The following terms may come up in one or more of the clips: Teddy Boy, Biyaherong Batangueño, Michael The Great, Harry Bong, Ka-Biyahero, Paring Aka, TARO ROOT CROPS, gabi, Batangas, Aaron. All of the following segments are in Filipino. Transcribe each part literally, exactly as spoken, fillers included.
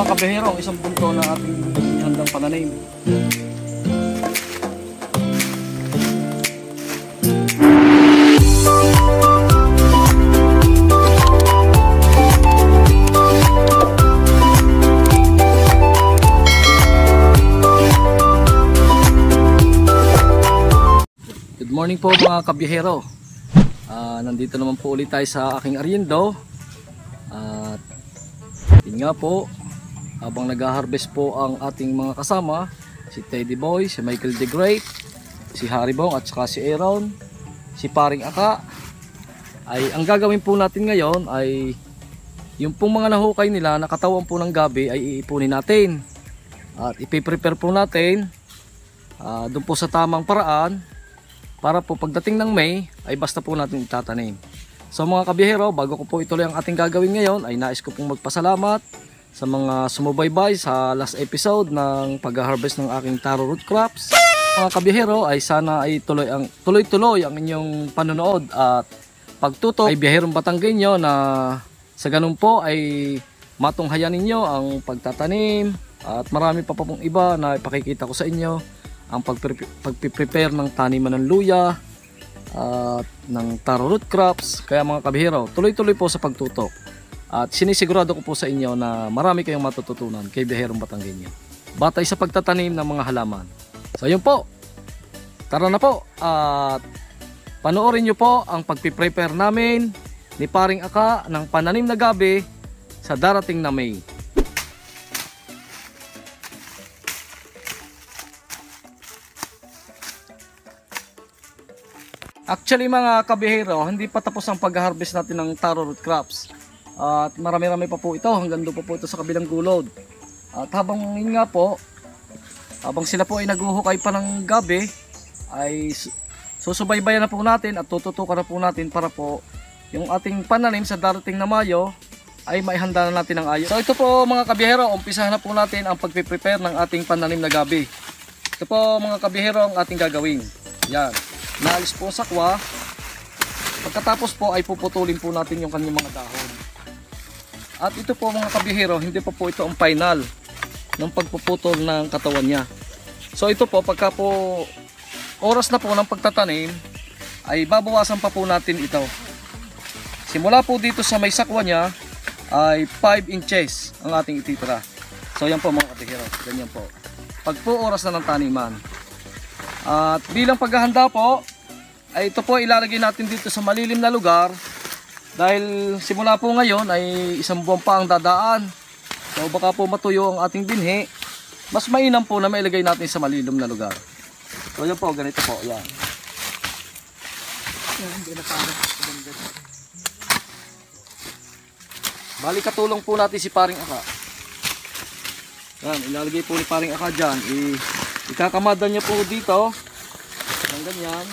mga kabihero, isang punto na ating handang pananim. Good morning po mga kabihero. Uh, nandito naman po ulit tayo sa aking aryendo. At uh, yun nga po, habang nag-harvest po ang ating mga kasama, si Teddy Boy, si Michael The Great, si Harry Bong at saka si Aaron, si Paring Aka, ay ang gagawin po natin ngayon ay yung pong mga nahukay nila na katawan po ng gabi ay iipunin natin at ipiprepare po natin uh, doon po sa tamang paraan para po pagdating ng May ay basta po natin itatanim. So mga kabiyahero, bago ko po ituloy ang ating gagawin ngayon ay nais ko pong magpasalamat sa mga sumubaybay sa last episode ng pag-harvest ng aking taro root crops. Mga kabiyahero, ay sana ay tuloy ang, tuloy-tuloy ang inyong panonood at pagtuto ay Biyaherong Batangueño na sa ganun po ay matunghayan ninyo ang pagtatanim at marami pa pong iba na ipakikita ko sa inyo. Ang pagpiprepare ng taniman ng luya at ng taro root crops. Kaya mga kabihero, tuloy-tuloy po sa pagtutok. At sinisigurado ko po sa inyo na marami kayong matututunan kay Biyaherong Batangueño batay sa pagtatanim ng mga halaman. So yun po, tara na po at panoorin nyo po ang pagpiprepare namin ni Paring Aka ng pananim na gabi sa darating na May. Actually mga kabihero, hindi pa tapos ang pag-harvest natin ng taro root crops. At marami-rami pa po ito, hanggang doon pa po ito sa kabilang gulod. At habang yun nga po, habang sila po ay naghuhukay pa ng gabi, ay susubaybayan na po natin at tututukan na po natin para po yung ating pananim sa darating na Mayo ay maihanda na natin ng ayos. So ito po mga kabihero, umpisahan na po natin ang pagpiprepare ng ating pananim na gabi. Ito po mga kabihero ang ating gagawin. Yan. Naalis po ang sakwa. Pagkatapos po ay puputulin po natin yung kanyang mga dahon. At ito po mga kabihero, hindi pa po ito ang final ng pagpuputol ng katawan niya. So ito po, pagka po oras na po ng pagtatanim ay babawasan pa po natin ito. Simula po dito sa may sakwa niya ay five inches ang ating ititira. So yan po mga kabihero, ganyan po pag po oras na ng taniman. At bilang paghahanda po ay ito po ilalagay natin dito sa malilim na lugar dahil simula po ngayon ay isang buwan pa ang dadaan. So baka po matuyo ang ating binhi. Mas mainam po na mailagay natin sa malilim na lugar. So yan po, ganito po. Yan. Bali katulong po natin si Paring Aka. Yan, ilalagay po ni Paring Aka dyan. I Ikakamada niya po dito ng ganyan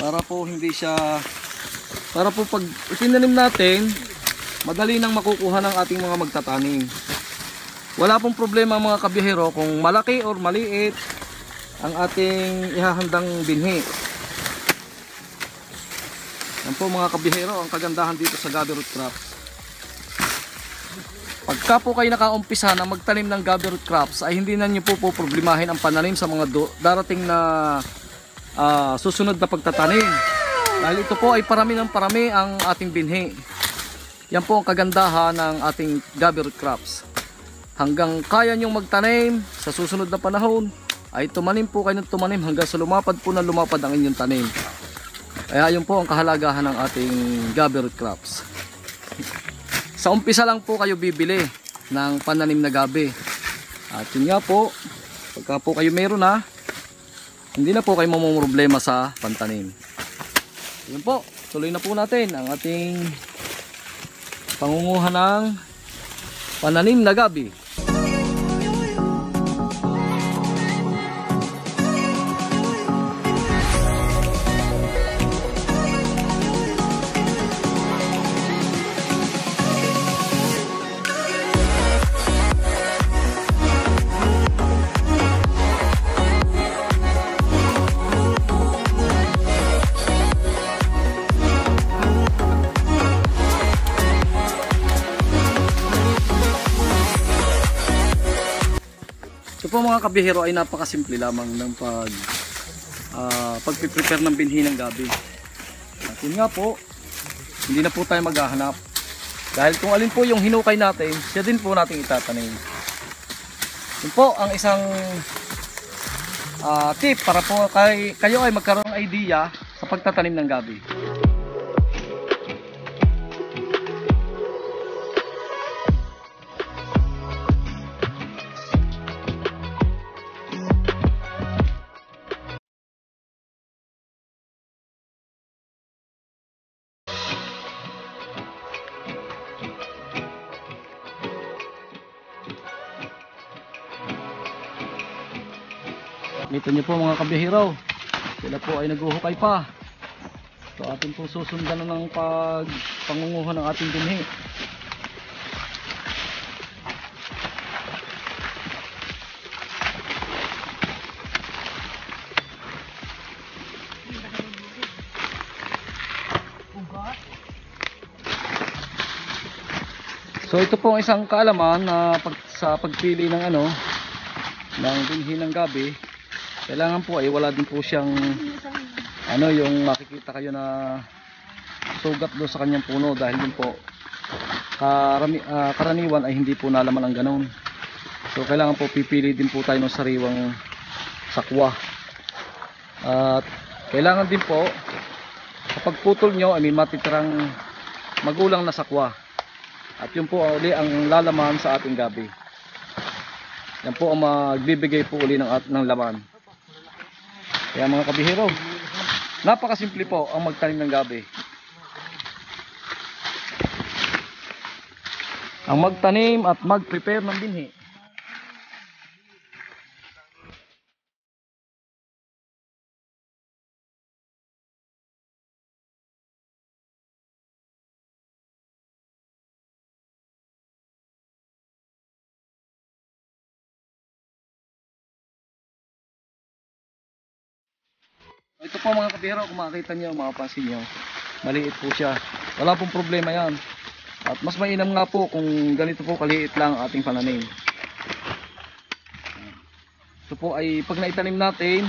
para po hindi siya, para po pag itinanim natin madali nang makukuha ng ating mga magtatanim. Wala pong problema mga kabiyahero kung malaki or maliit ang ating ihahandang binhi. Yan po mga kabiyahero ang kagandahan dito sa gabi root crops. Pagka po kayo nakaumpisa na magtanim ng gabi root crops ay hindi na nyo po po problemahin ang pananim sa mga darating na uh, susunod na pagtatanim. Dahil ito po ay parami ng parami ang ating binhi. Yan po ang kagandahan ng ating gabi root crops. Hanggang kaya nyong magtanim sa susunod na panahon ay tumanim po kayo ng tumanim hanggang sa lumapad po na lumapad ang inyong tanim. Kaya yun po ang kahalagahan ng ating gabi root crops. Sa umpisa lang po kayo bibili ng pananim na gabi. At yun nga po, pagka po kayo meron na, hindi na po kayo mamumroblema sa pantanim. Yun po, tuloy na po natin ang ating pangunguha ng pananim na gabi. So po mga kabihero ay napakasimple lamang ng pag uh, pagpiprepare ng binhi ng gabi. At yun nga po, hindi na po tayo maghahanap. Dahil kung alin po yung hinukay natin, siya din po natin itatanim. Yun po ang isang uh, tip para po kay, kayo ay magkaroon ng idea sa pagtatanim ng gabi. Dito nyo po mga kabihiraw, sila po ay naghuhukay pa. So atin po susundan na ng pag pangunguha ng ating binhi. So ito po ang isang kaalaman na pag, sa pagpili ng ano ng binhi ng gabi. Kailangan po ay wala din po siyang ano yung makikita kayo na sugat doon sa kanyang puno dahil din po karami, uh, karaniwan ay hindi po nalaman ang ganoon. So kailangan po pipili din po tayo ng sariwang sakwa. At kailangan din po kapag putol nyo ay may matitirang magulang na sakwa. At yun po uli ang lalaman sa ating gabi. Yan po ang magbibigay po uli ng, ng laman. Kaya mga kabihero, napakasimple po ang magtanim ng gabi. Ang magtanim at mag-prepare ng binhi. Ito po mga kabihero, kung makikita nyo, makapansin nyo, maliit po siya. Wala pong problema yan. At mas mainam nga po kung ganito po kaliit lang ating pananim. Ito po ay pag naitanim natin,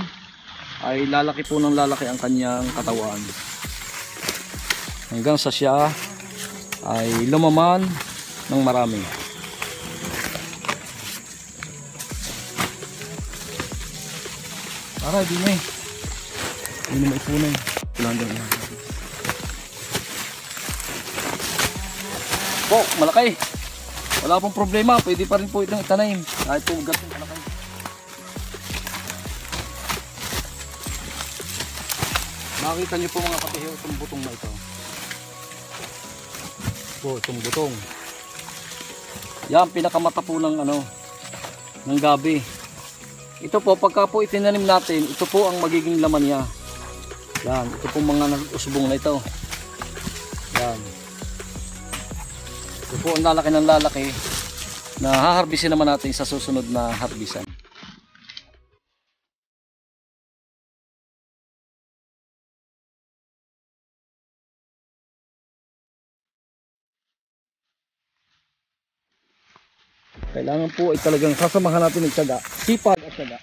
ay lalaki po ng lalaki ang kanyang katawan. Hanggang sa siya ay lumaman ng marami. Para di na eh. Hindi na maipunan. Po, malaki. Wala pong problema. Pwede pa rin po itong itanayin. Kahit po gato, malaki. Makikita nyo po mga kapihiro itong butong na ito. Po, itong butong. Yan, pinakamata po ng, ano, ng gabi. Ito po, pagka po itinanim natin, ito po ang magiging laman niya. Yan, ito pong mga nag-usbong na ito. Yan. Ito po ang lalaki ng lalaki na haharbisin naman natin sa susunod na harbisan. Kailangan po ay talagang sasamahan natin ng tiyaga, sipag at tiyaga.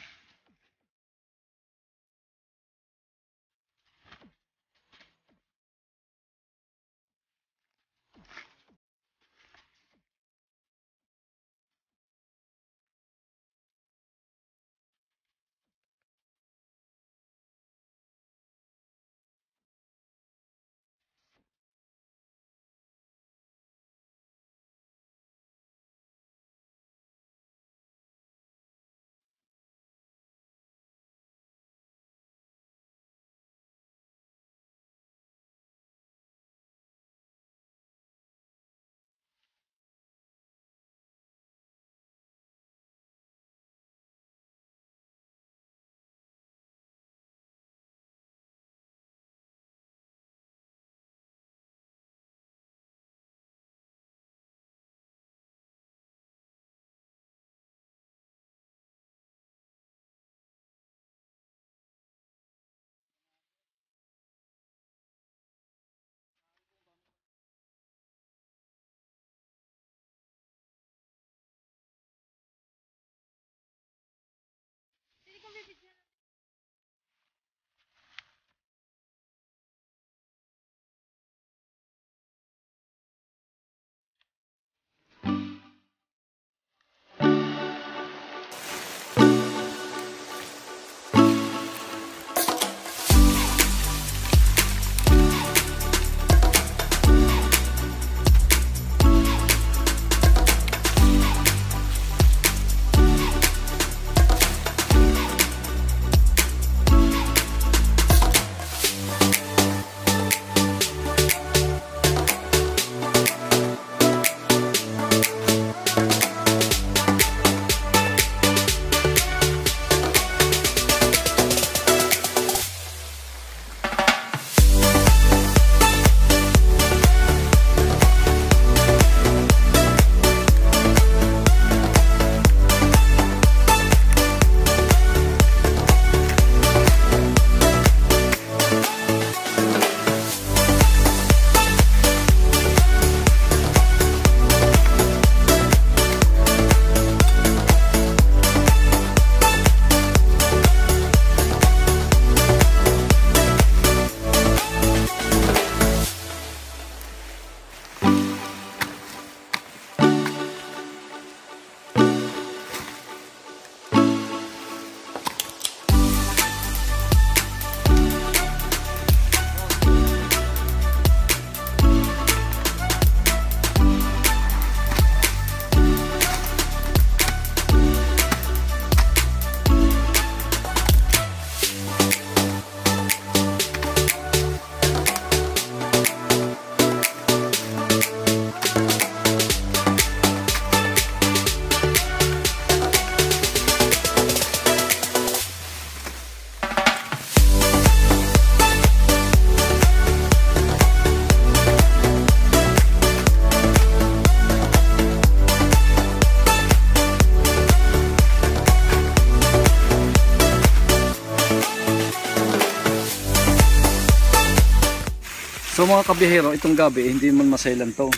So mga kabiyahero, itong gabi eh, hindi man masailan to.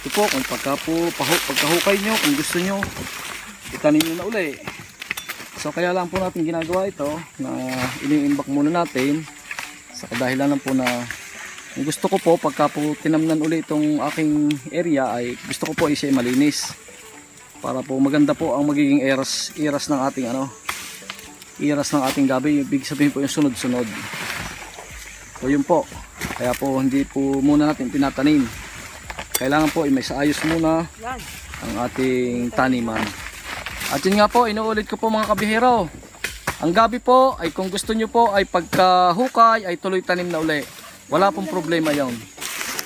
Ito po, kung pagka po, pagkahukay nyo, kung gusto nyo, itanin nyo na uli. So kaya lang po natin ginagawa ito, na ini-imbak muna natin. Sa kadahilan lang po na gusto ko po, pagka po tinamnan uli itong aking area, ay gusto ko po siya malinis. Para po maganda po ang magiging eras, eras ng ating ano, eras ng ating gabi. Ibig sabihin po yung sunod-sunod. So yun po. Kaya po hindi po muna natin tinatanim. Kailangan po may saayos muna ang ating taniman. At yun nga po, inuulit ko po mga kabihero. Ang gabi po ay kung gusto nyo po ay pagkahukay ay tuloy tanim na uli. Wala pong problema yun.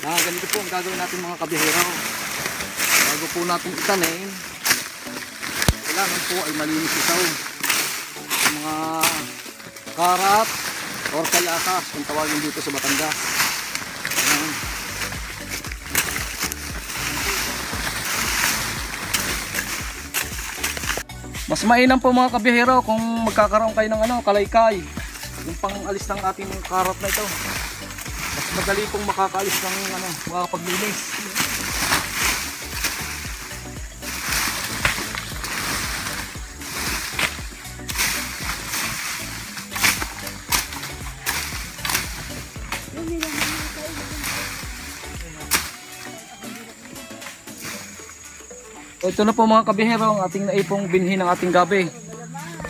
Ah, ganito po ang gagawin natin mga kabihero. Bago po natin itanim, kailangan po ay malinis itaw. Mga karat or kalakas kung tawagin dito sa Batangas. Mas mainam po mga kabiyahero kung magkakaroon kayo ng ano, kalaykay. Yung pangalis ng ating karot na ito. Mas madali pong makakaalis ng ano, makakapaglinis. Ito na po mga kabihero ang ating naipong binhi ng ating gabi.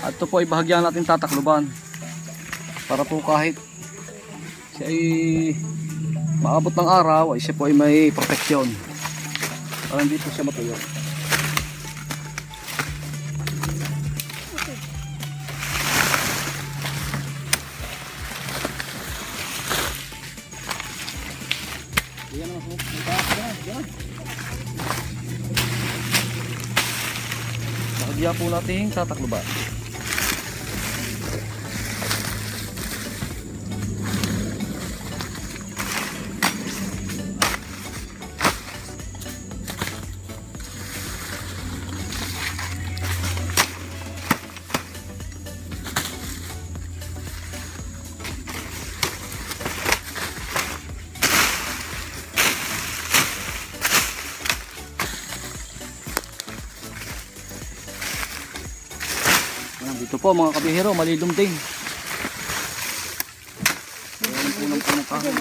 At ito po ay bahagyan natin tatakluban. Para po kahit siya ay maabot ng araw ay siya po ay may proteksyon. Para hindi po siya matuyo. Yan ang hukong. Diyan po natin tataklo ba? Ito po mga kabihero, malilom din. Ayan po ng pangukahan.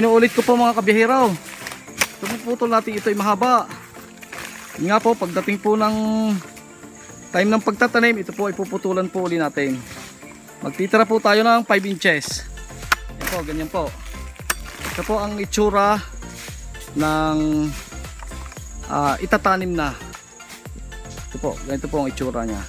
Inuulit ko po mga kabiyahero, puputol natin ito ay mahaba. Yun nga po, pagdating po ng time ng pagtatanim, ito po ay puputulan po ulit natin. Magtitira po tayo ng five inches. Yan po, ganyan po. Ito po ang itsura ng uh, itatanim na. Ito po, ganito po ang itsura niya.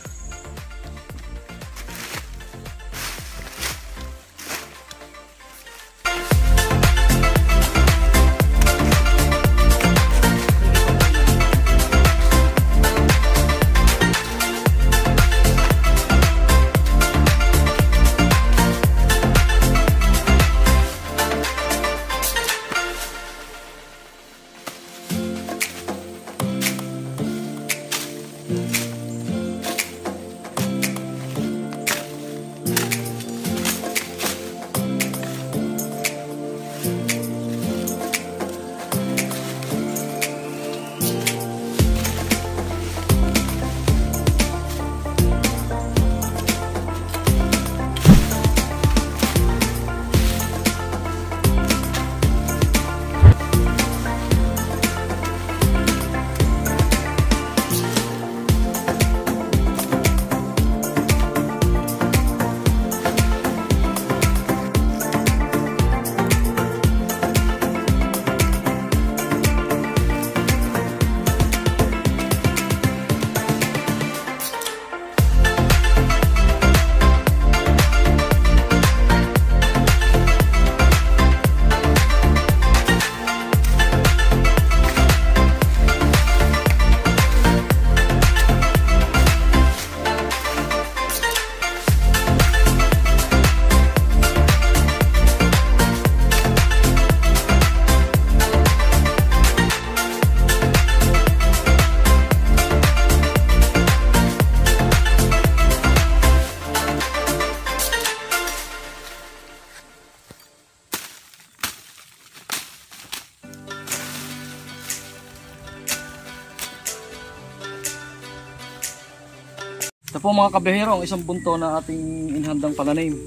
Ito po mga kabiyaherong, isang bunto na ating inhandang pananim.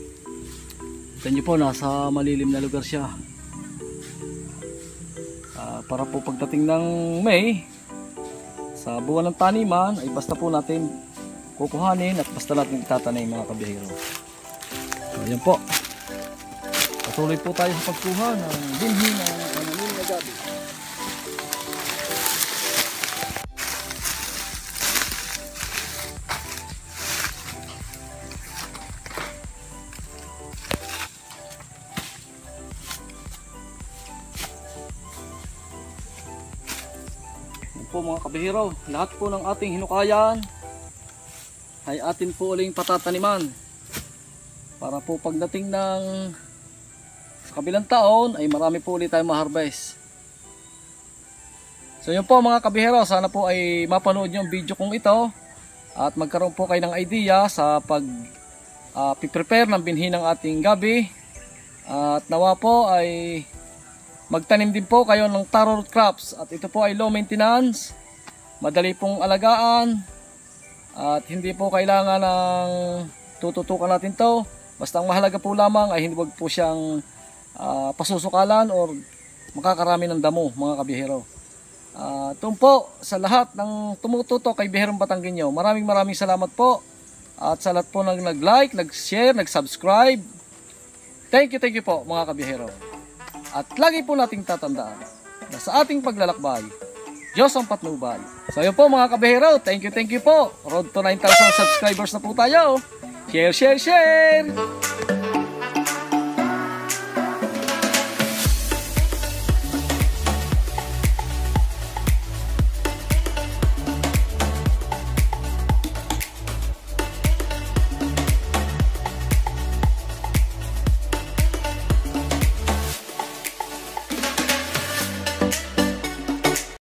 Ito nyo po, nasa malilim na lugar siya. Uh, para po pagdating ng May, sa buwan ng taniman, ay basta po natin kukuhanin at basta natin itatanim mga kabiyaherong. So, ayan po. Patuloy po tayo sa pagkuha ng binhi ng pananim na gabi. Po mga kabihiro, lahat po ng ating hinukayan ay atin po uling patataniman para po pagdating ng sa kabilang taon ay marami po ulit tayong ma-harvest. So yun po mga kabihiro, sana po ay mapanood nyo ang video kong ito at magkaroon po kayo ng idea sa pag uh, prepare ng binhi ng ating gabi, uh, at nawa po ay magtanim din po kayo ng taro root crops at ito po ay low maintenance, madali pong alagaan at hindi po kailangan ng tututukan natin to. Basta ang mahalaga po lamang ay hindi wag po siyang uh, pasusukalan or makakarami ng damo mga kabiyahero. Uh, ito po sa lahat ng tumututo kay Biyaherong Batangueño, maraming maraming salamat po at sa lahat po ng nag-like, nag-share, nag-subscribe. Thank you, thank you po mga kabiyahero. At lagi po nating tatandaan na sa ating paglalakbay, Diyos ang patnubay. So ayun po mga kabihero, thank you, thank you po. Road to nine thousand subscribers na po tayo. Share, share, share!